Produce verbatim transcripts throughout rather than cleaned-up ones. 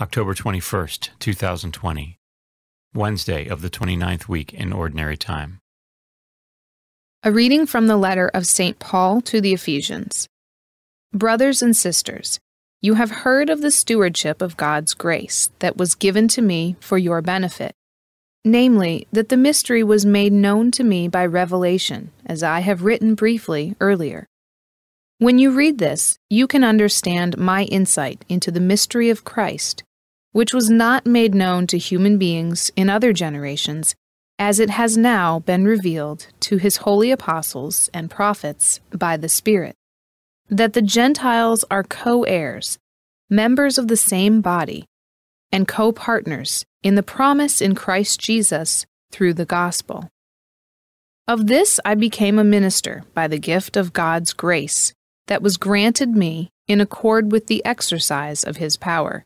October twenty-first, two thousand twenty, Wednesday of the twenty-ninth week in Ordinary Time. A reading from the letter of Saint Paul to the Ephesians. Brothers and sisters, you have heard of the stewardship of God's grace that was given to me for your benefit, namely, that the mystery was made known to me by revelation, as I have written briefly earlier. When you read this, you can understand my insight into the mystery of Christ, which was not made known to human beings in other generations, as it has now been revealed to his holy apostles and prophets by the Spirit, that the Gentiles are co-heirs, members of the same body, and co-partners in the promise in Christ Jesus through the gospel. Of this I became a minister by the gift of God's grace that was granted me in accord with the exercise of his power.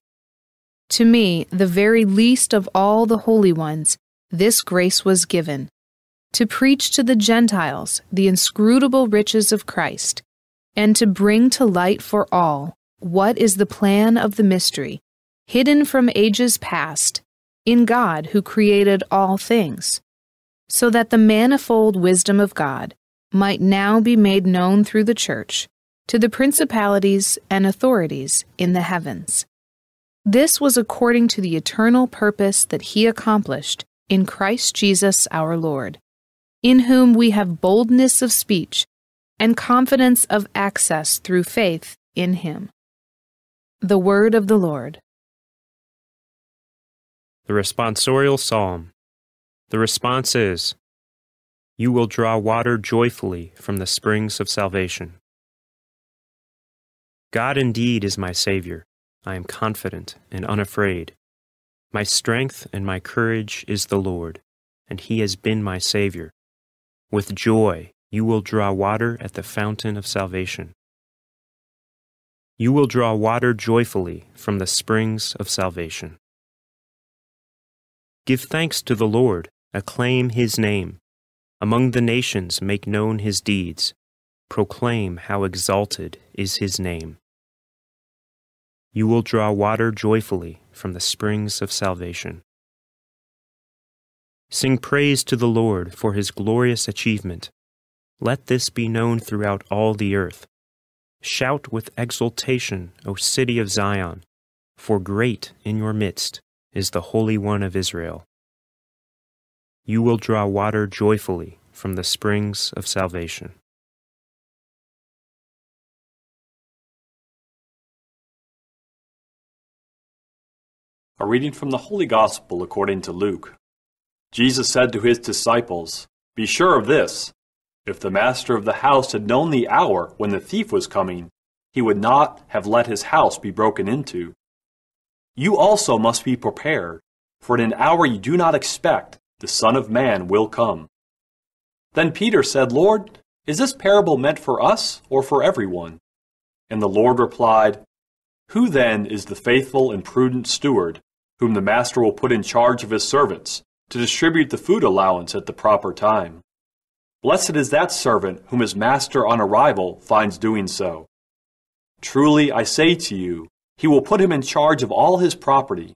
To me, the very least of all the holy ones, this grace was given, to preach to the Gentiles the inscrutable riches of Christ, and to bring to light for all what is the plan of the mystery, hidden from ages past, in God who created all things, so that the manifold wisdom of God might now be made known through the Church to the principalities and authorities in the heavens. This was according to the eternal purpose that he accomplished in Christ Jesus our Lord, in whom we have boldness of speech and confidence of access through faith in him. The Word of the Lord. The Responsorial Psalm. The response is, You will draw water joyfully from the springs of salvation. God indeed is my Savior. I am confident and unafraid. My strength and my courage is the Lord, and he has been my Savior. With joy you will draw water at the fountain of salvation. You will draw water joyfully from the springs of salvation. Give thanks to the Lord, acclaim his name. Among the nations make known his deeds. Proclaim how exalted is his name. You will draw water joyfully from the springs of salvation. Sing praise to the Lord for his glorious achievement. Let this be known throughout all the earth. Shout with exultation, O city of Zion, for great in your midst is the Holy One of Israel. You will draw water joyfully from the springs of salvation. A reading from the Holy Gospel according to Luke. Jesus said to his disciples, Be sure of this, if the master of the house had known the hour when the thief was coming, he would not have let his house be broken into. You also must be prepared, for in an hour you do not expect, the Son of Man will come. Then Peter said, Lord, is this parable meant for us or for everyone? And the Lord replied, Who then is the faithful and prudent steward, whom the master will put in charge of his servants, to distribute the food allowance at the proper time? Blessed is that servant whom his master on arrival finds doing so. Truly I say to you, he will put him in charge of all his property.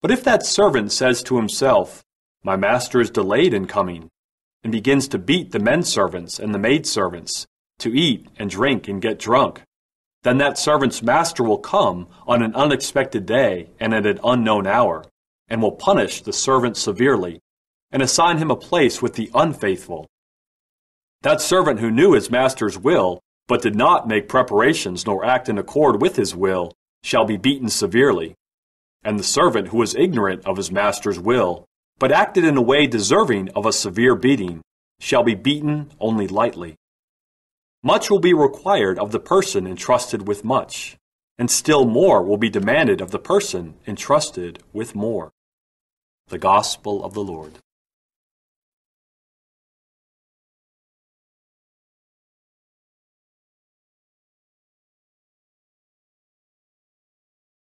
But if that servant says to himself, My master is delayed in coming, and begins to beat the men servants and the maid servants, to eat and drink and get drunk, then that servant's master will come on an unexpected day and at an unknown hour, and will punish the servant severely, and assign him a place with the unfaithful. That servant who knew his master's will, but did not make preparations nor act in accord with his will, shall be beaten severely. And the servant who was ignorant of his master's will, but acted in a way deserving of a severe beating, shall be beaten only lightly. Much will be required of the person entrusted with much, and still more will be demanded of the person entrusted with more. The Gospel of the Lord.